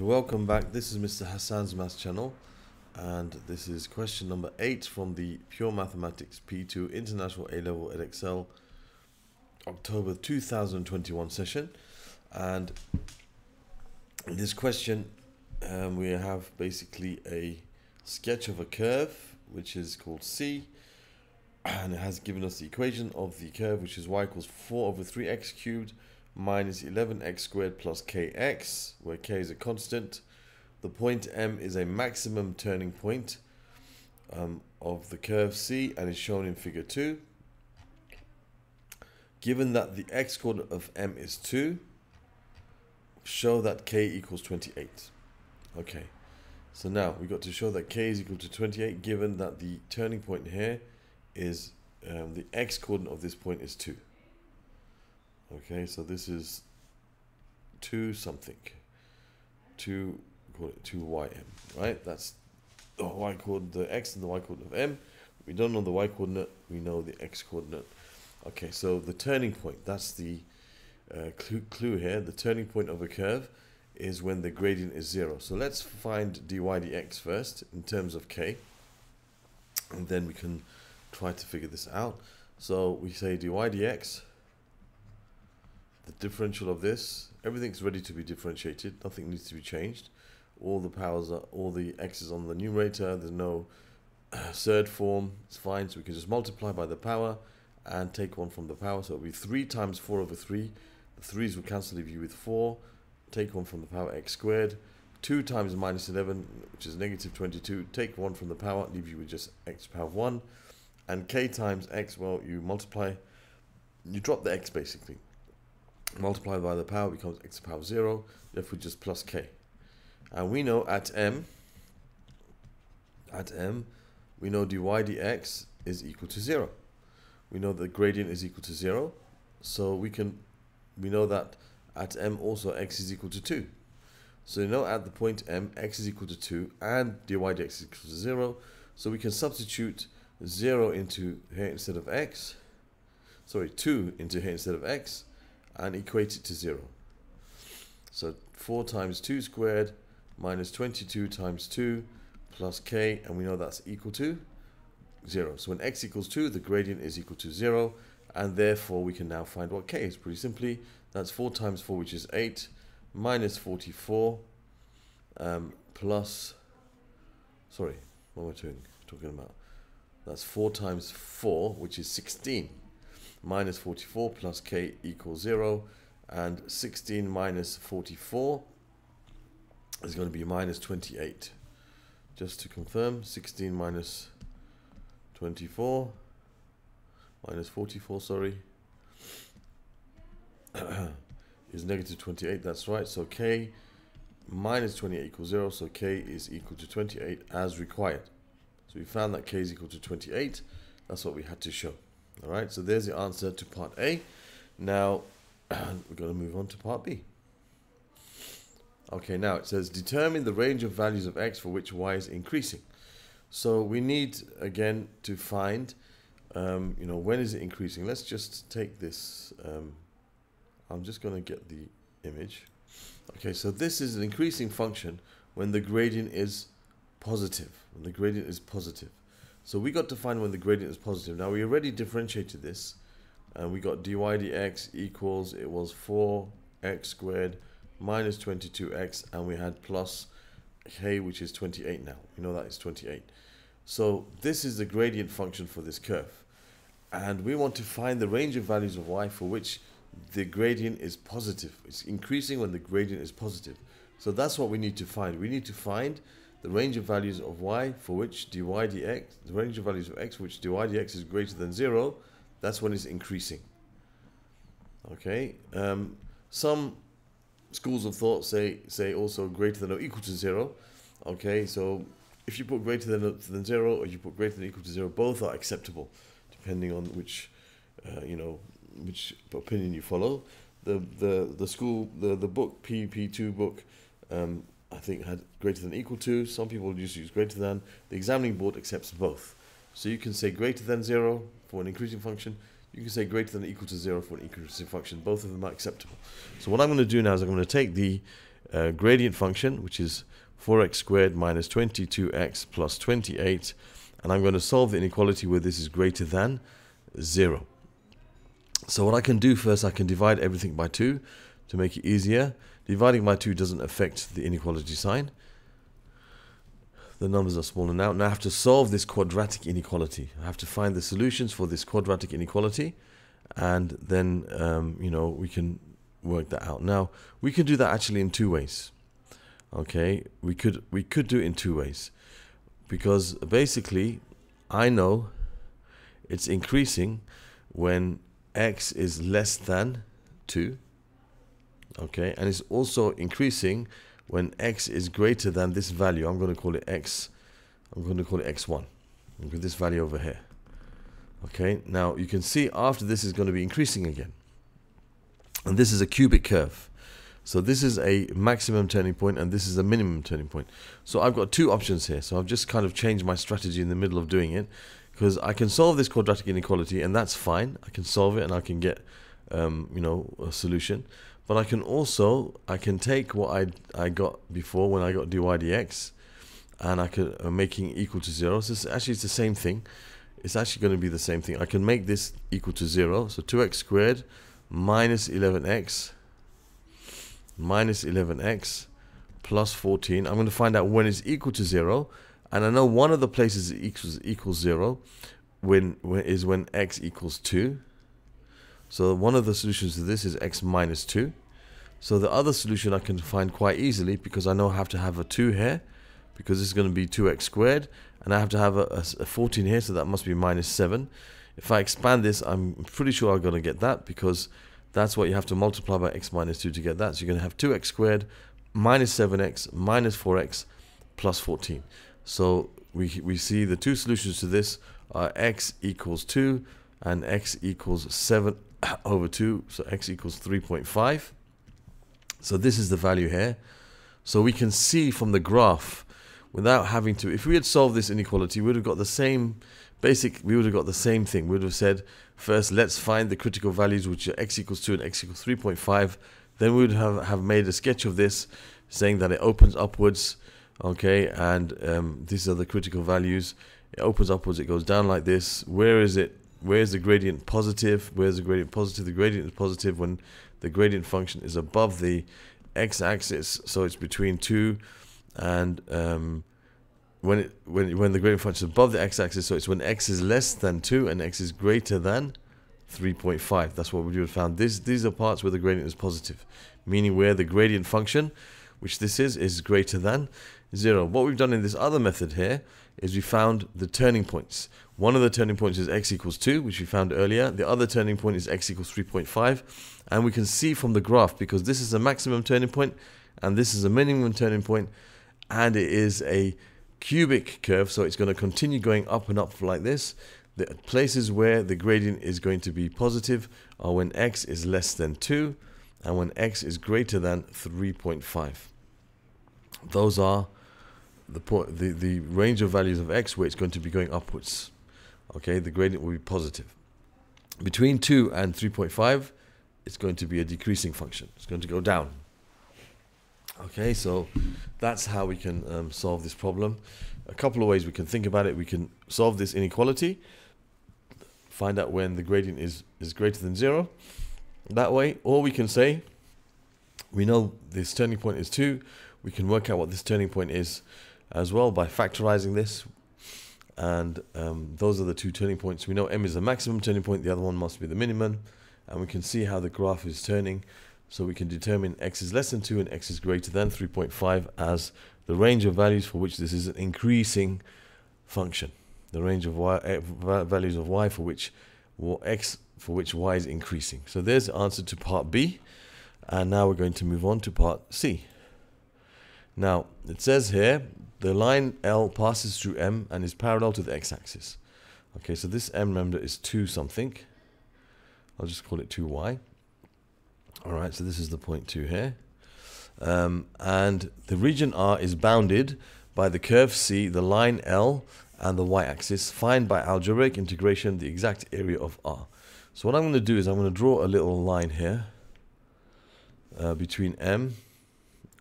Okay, welcome back. This is Mr Hassaan's Maths Channel, and this is question number 8 from the Pure Mathematics P2 International A Level Edexcel October 2021 session. And in this question we have basically a sketch of a curve which is called C, and it has given us the equation of the curve, which is y equals 4 over 3x cubed minus 11x squared plus kx, where k is a constant. The point M is a maximum turning point of the curve C and is shown in figure 2. Given that the x coordinate of M is 2, show that k equals 28. Okay, so now we've got to show that k is equal to 28, given that the turning point here is the x coordinate of this point is 2. Okay, so this is 2 something, 2, call it 2ym, right? That's the y coordinate, the x and the y coordinate of M. We don't know the y coordinate, we know the x coordinate. Okay, so the turning point, that's the clue here. The turning point of a curve is when the gradient is 0. So let's find dy dx first in terms of k, and then we can try to figure this out. So we say dy dx, the differential of this, everything's ready to be differentiated, nothing needs to be changed. All the powers are, all the x's on the numerator, there's no third form, it's fine. So we can just multiply by the power and take 1 from the power. So it'll be 3 times 4 over 3. The 3's will cancel, leave you with 4. Take 1 from the power, x squared. 2 times minus 11, which is negative 22. Take 1 from the power, leave you with just x power 1. And k times x, well, you multiply, you drop the x basically. Multiplied by the power becomes x to the power 0, therefore just plus k. And we know at M, we know dy dx is equal to 0. We know the gradient is equal to 0, so we know that at M also x is equal to 2. So you know at the point M, x is equal to 2 and dy dx is equal to 0. So we can substitute 0 into here instead of x, sorry, 2 into here instead of x, and equate it to 0. So 4 times 2 squared minus 22 times 2 plus k, and we know that's equal to 0. So when x equals 2, the gradient is equal to 0, and therefore we can now find what k is. Pretty simply, that's 4 times 4, which is 8, minus 44 plus, sorry, what am I talking about? That's 4 times 4, which is 16. Minus 44 plus k equals 0, and 16 minus 44 is going to be minus 28. Just to confirm, 16 minus 24, minus 44, sorry, is negative 28. That's right. So k minus 28 equals 0, so k is equal to 28 as required. So we found that k is equal to 28. That's what we had to show. Alright, so there's the answer to part A. Now, we're going to move on to part B. Okay, now it says, determine the range of values of x for which y is increasing. So we need, again, to find, you know, when is it increasing? Let's just take this. I'm just going to get the image. Okay, so this is an increasing function when the gradient is positive. When the gradient is positive. So we got to find when the gradient is positive. Now we already differentiated this, and we got dy dx equals, it was 4x squared minus 22x, and we had plus k, which is 28 now. We know that is 28. So this is the gradient function for this curve, and we want to find the range of values of y for which the gradient is positive. It's increasing when the gradient is positive. So that's what we need to find. We need to find the range of values of y for which dy dx, the range of values of x for which dy dx is greater than 0, that's when it's increasing. Okay, some schools of thought say also greater than or equal to 0. Okay, so if you put greater than 0 or you put greater than or equal to 0, both are acceptable, depending on which you know, which opinion you follow. The book, PP2 book, I think had greater than equal to. Some people just use greater than. The examining board accepts both. So you can say greater than 0 for an increasing function. You can say greater than or equal to 0 for an increasing function. Both of them are acceptable. So what I'm going to do now is I'm going to take the gradient function, which is 4x squared minus 22x plus 28, and I'm going to solve the inequality where this is greater than 0. So what I can do first, I can divide everything by 2 to make it easier. Dividing by 2 doesn't affect the inequality sign. The numbers are smaller now. Now I have to solve this quadratic inequality. I have to find the solutions for this quadratic inequality, and then you know, we can work that out. Now we can do that actually in two ways. Okay, we could do it in two ways, because basically I know it's increasing when x is less than 2. Okay, and it's also increasing when x is greater than this value. I'm going to call it x. I'm going to call it x1. Look at this value over here. Okay, now you can see after this is going to be increasing again. And this is a cubic curve. So this is a maximum turning point and this is a minimum turning point. So I've got two options here. So I've just kind of changed my strategy in the middle of doing it, because I can solve this quadratic inequality and that's fine. I can solve it and I can get you know, a solution. But I can also, I can take what I got before when I got dy dx, and I can making equal to 0. So it's the same thing. It's actually going to be the same thing. I can make this equal to 0. So 2x squared minus 11x plus 14. I'm going to find out when it's equal to 0. And I know one of the places it equals 0 is when x equals 2. So one of the solutions to this is x minus 2. So the other solution I can find quite easily, because I know I have to have a 2 here, because this is going to be 2x squared, and I have to have a 14 here, so that must be minus 7. If I expand this, I'm pretty sure I'm going to get that, because that's what you have to multiply by x minus 2 to get that. So you're going to have 2x squared minus 7x minus 4x plus 14. So we see the two solutions to this are x equals 2 and x equals 7 over 2, so x equals 3.5. So this is the value here. So we can see from the graph, without having to, if we had solved this inequality, we would have got the same basic, we would have got the same thing. We would have said, first let's find the critical values, which are x equals 2 and x equals 3.5. Then we would have made a sketch of this, saying that it opens upwards, okay, and these are the critical values. It opens upwards, it goes down like this. Where is it? Where's the gradient positive? Where's the gradient positive? The gradient is positive when the gradient function is above the x-axis, so it's between 2 and when the gradient function is above the x-axis, so it's when x is less than 2 and x is greater than 3.5. That's what we would have found. These are parts where the gradient is positive, meaning where the gradient function, which this is greater than 0. What we've done in this other method here is we found the turning points. One of the turning points is x equals 2, which we found earlier. The other turning point is x equals 3.5. And we can see from the graph, because this is a maximum turning point and this is a minimum turning point, and it is a cubic curve, so it's going to continue going up and up like this. The places where the gradient is going to be positive are when x is less than 2 and when x is greater than 3.5. Those are the range of values of x where it's going to be going upwards. Okay, the gradient will be positive. Between 2 and 3.5, it's going to be a decreasing function. It's going to go down. Okay, so that's how we can solve this problem. A couple of ways we can think about it. We can solve this inequality, find out when the gradient is greater than 0. That way, or we can say, we know this turning point is 2. We can work out what this turning point is as well by factorizing this. And those are the two turning points. We know M is the maximum turning point. The other one must be the minimum. And we can see how the graph is turning. So we can determine x is less than 2 and x is greater than 3.5 as the range of values for which this is an increasing function. The range of values of y for which x for which y is increasing. So there's the answer to part B. And now we're going to move on to part C. Now, it says here, the line L passes through M and is parallel to the x-axis. Okay, so this M, remember, is 2 something. I'll just call it 2y. All right, so this is the point 2 here. And the region R is bounded by the curve C, the line L, and the y-axis. Find by algebraic integration the exact area of R. So what I'm going to do is I'm going to draw a little line here between M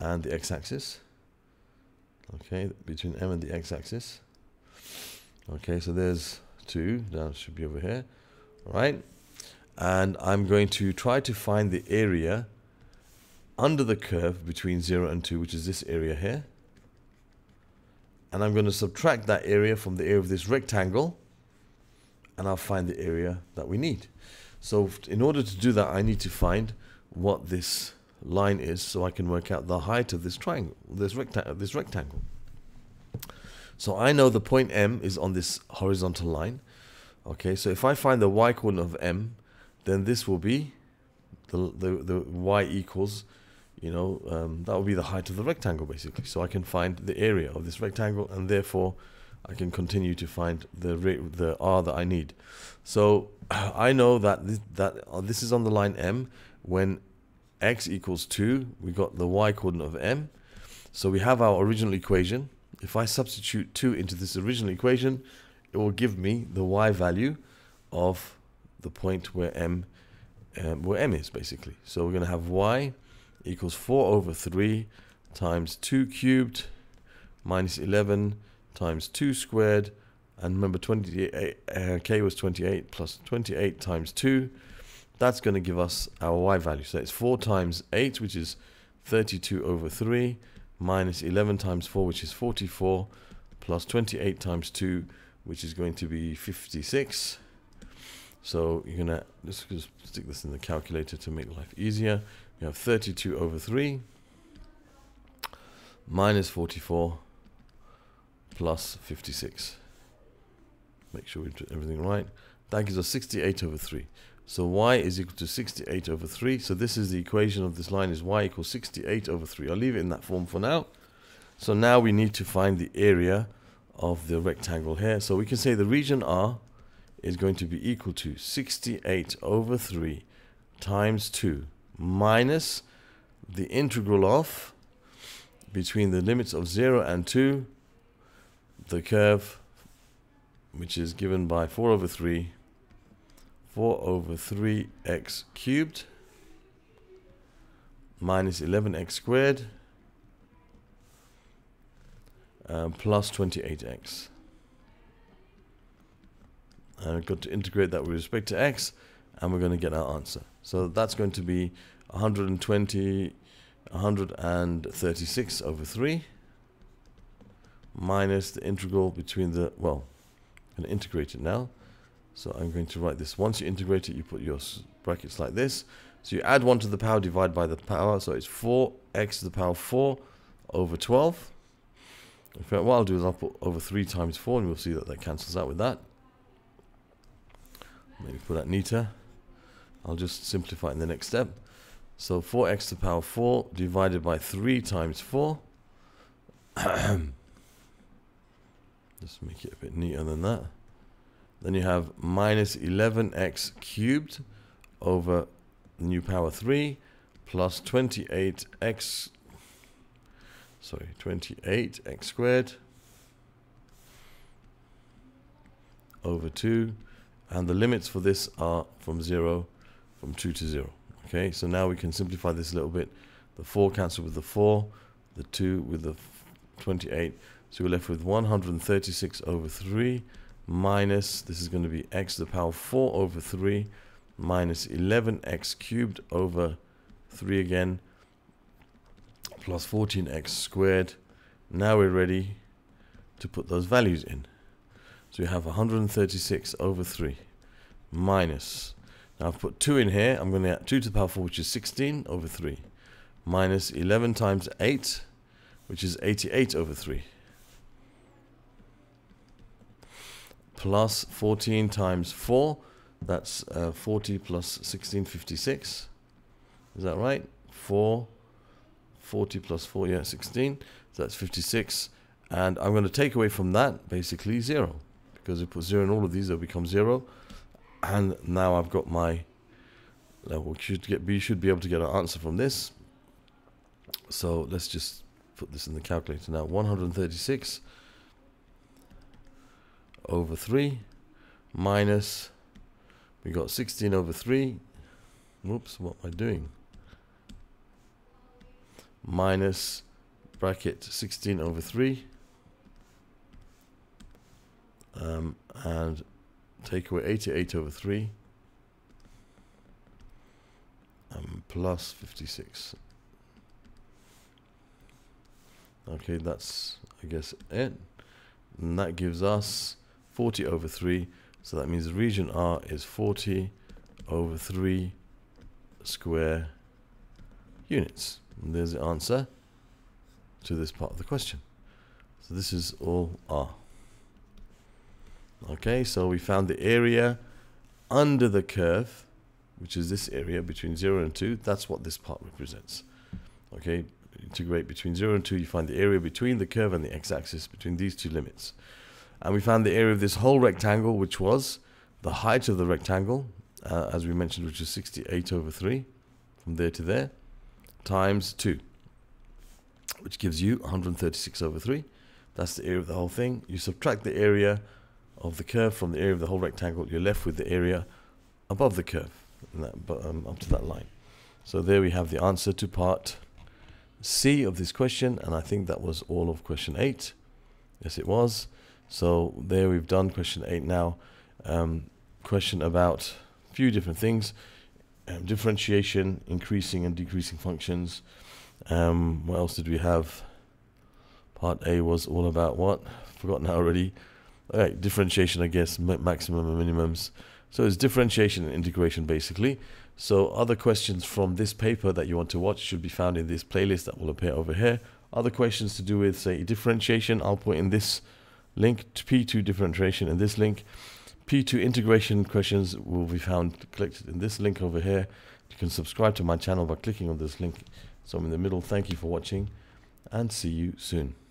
and the x-axis. Okay, between M and the x-axis. Okay, so there's 2. That should be over here. All right. And I'm going to try to find the area under the curve between 0 and 2, which is this area here. And I'm going to subtract that area from the area of this rectangle. And I'll find the area that we need. So in order to do that, I need to find what this line is so I can work out the height of this triangle, this rectangle. So I know the point M is on this horizontal line. Okay, so if I find the y coordinate of M, then this will be the y equals, you know, that will be the height of the rectangle basically. So I can find the area of this rectangle, and therefore I can continue to find the r that I need. So I know that this is on the line M. When x equals 2, we got the y coordinate of M. So we have our original equation. If I substitute 2 into this original equation, it will give me the y value of the point where M is basically. So we're going to have y equals 4 over 3 times 2 cubed minus 11 times 2 squared, and remember 28, k was 28, plus 28 times 2. That's going to give us our y value. So it's 4 times 8, which is 32 over 3, minus 11 times 4, which is 44, plus 28 times 2, which is going to be 56. So you're going to, let's just stick this in the calculator to make life easier. You have 32 over 3, minus 44, plus 56. Make sure we do everything right. That gives us 68 over 3. So y is equal to 68 over 3. So this is the equation of this line, is y equals 68 over 3. I'll leave it in that form for now. So now we need to find the area of the rectangle here. So we can say the region R is going to be equal to 68 over 3 times 2 minus the integral of between the limits of 0 and 2, the curve, which is given by 4 over 3. 4 over 3x cubed minus 11x squared plus 28x. And we've got to integrate that with respect to x, and we're going to get our answer. So that's going to be 136 over 3 minus the integral between the, well, I'm going to integrate it now. So I'm going to write this. Once you integrate it, you put your brackets like this. So you add 1 to the power, divide by the power. So it's 4x to the power 4 over 12. In fact, what I'll do is I'll put over 3 times 4, and we'll see that that cancels out with that. Maybe put that neater. I'll just simplify in the next step. So 4x to the power 4 divided by 3 times 4. Just make it a bit neater than that. Then you have minus 11x cubed over the new power 3 plus 28x squared over 2. And the limits for this are from 2 to 0. Okay, so now we can simplify this a little bit. The 4 cancel with the 4, the 2 with the 28. So we're left with 136 over 3. Minus, this is going to be x to the power 4 over 3 minus 11x cubed over 3 again plus 14x squared. Now we're ready to put those values in. So we have 136 over 3 minus, now I've put 2 in here, I'm going to add 2 to the power 4, which is 16 over 3 minus 11 times 8, which is 88 over 3. Plus 14 times 4, that's 40 plus 16, 56. Is that right? 40 plus 4, yeah, 16. So that's 56. And I'm going to take away from that basically 0. Because if I put 0 in all of these, they'll become 0. And now I've got my level. We should be able to get an answer from this. So let's just put this in the calculator now. 136. Over 3 minus, we got 16 over 3, whoops, what am I doing, minus bracket 16/3 and take away 88/3 and plus 56. Okay, that's, I guess, it. And that gives us 40/3. So that means region R is 40/3 square units. And there's the answer to this part of the question. So this is all R. Okay, so we found the area under the curve, which is this area between 0 and 2. That's what this part represents. Okay, integrate between 0 and 2, you find the area between the curve and the x-axis, between these two limits. And we found the area of this whole rectangle, which was the height of the rectangle, as we mentioned, which is 68/3, from there to there, times 2, which gives you 136/3. That's the area of the whole thing. You subtract the area of the curve from the area of the whole rectangle, you're left with the area above the curve, and that, up to that line. So there we have the answer to part C of this question, and I think that was all of question 8. Yes, it was. So there we've done question 8 now. Question about a few different things. Differentiation, increasing and decreasing functions. What else did we have? Part A was all about what? I've forgotten now already. All right, differentiation, I guess, maximum and minimums. So it's differentiation and integration, basically. So other questions from this paper that you want to watch should be found in this playlist that will appear over here. Other questions to do with, say, differentiation, I'll put in this link, to P2 differentiation in this link. P2 integration questions will be found collected in this link over here. You can subscribe to my channel by clicking on this link. So I'm in the middle. Thank you for watching and see you soon.